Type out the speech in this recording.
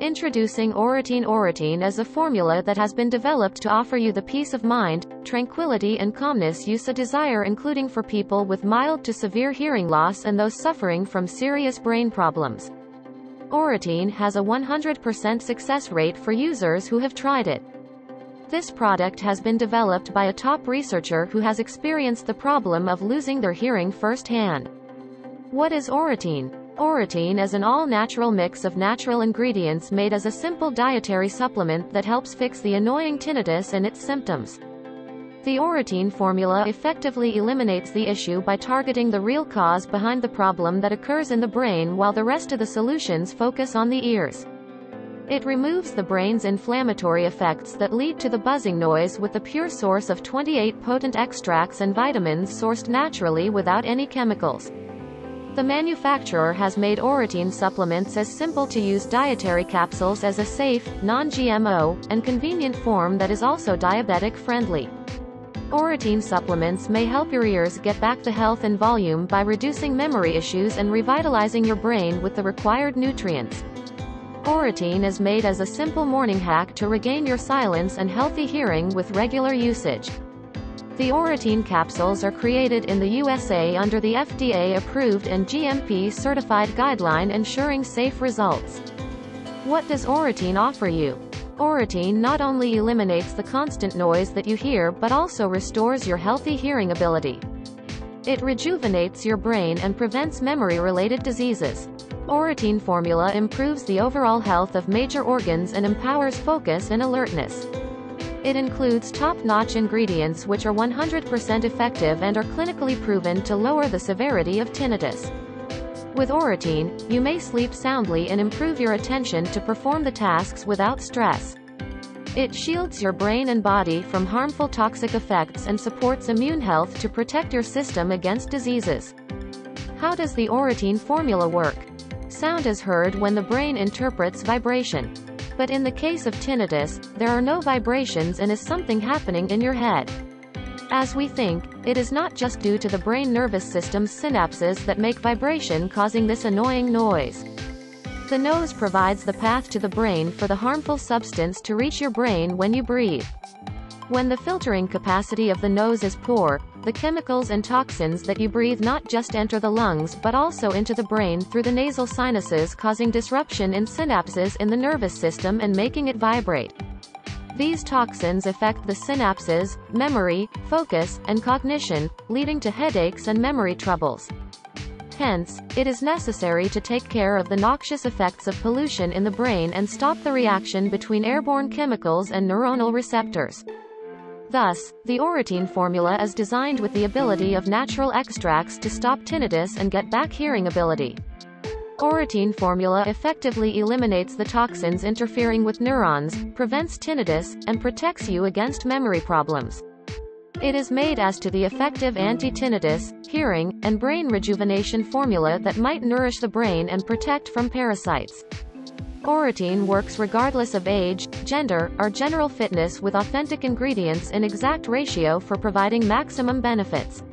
Introducing Auritine. Auritine is a formula that has been developed to offer you the peace of mind, tranquility and calmness you so desire, including for people with mild to severe hearing loss and those suffering from serious brain problems. Auritine has a 100% success rate for users who have tried it. This product has been developed by a top researcher who has experienced the problem of losing their hearing firsthand. What is Auritine? Auritine is an all-natural mix of natural ingredients made as a simple dietary supplement that helps fix the annoying tinnitus and its symptoms. The Auritine formula effectively eliminates the issue by targeting the real cause behind the problem that occurs in the brain, while the rest of the solutions focus on the ears. It removes the brain's inflammatory effects that lead to the buzzing noise with the pure source of 28 potent extracts and vitamins sourced naturally without any chemicals. The manufacturer has made Auritine supplements as simple-to-use dietary capsules as a safe, non-GMO, and convenient form that is also diabetic-friendly. Auritine supplements may help your ears get back the health and volume by reducing memory issues and revitalizing your brain with the required nutrients. Auritine is made as a simple morning hack to regain your silence and healthy hearing with regular usage. The Auritine capsules are created in the USA under the FDA-approved and GMP-certified guideline, ensuring safe results. What does Auritine offer you? Auritine not only eliminates the constant noise that you hear but also restores your healthy hearing ability. It rejuvenates your brain and prevents memory-related diseases. Auritine formula improves the overall health of major organs and empowers focus and alertness. It includes top-notch ingredients which are 100% effective and are clinically proven to lower the severity of tinnitus. With Auritine, you may sleep soundly and improve your attention to perform the tasks without stress. It shields your brain and body from harmful toxic effects and supports immune health to protect your system against diseases. How does the Auritine formula work? Sound is heard when the brain interprets vibration. But in the case of tinnitus, there are no vibrations and is something happening in your head. As we think, it is not just due to the brain nervous system's synapses that make vibration causing this annoying noise. The nose provides the path to the brain for the harmful substance to reach your brain when you breathe. When the filtering capacity of the nose is poor, the chemicals and toxins that you breathe not just enter the lungs but also into the brain through the nasal sinuses, causing disruption in synapses in the nervous system and making it vibrate. These toxins affect the synapses, memory, focus, and cognition, leading to headaches and memory troubles. Hence, it is necessary to take care of the noxious effects of pollution in the brain and stop the reaction between airborne chemicals and neuronal receptors. Thus, the Auritine formula is designed with the ability of natural extracts to stop tinnitus and get back hearing ability. Auritine formula effectively eliminates the toxins interfering with neurons, prevents tinnitus, and protects you against memory problems. It is made as to the effective anti-tinnitus, hearing, and brain rejuvenation formula that might nourish the brain and protect from parasites. Auritine works regardless of age, gender, or general fitness with authentic ingredients in exact ratio for providing maximum benefits.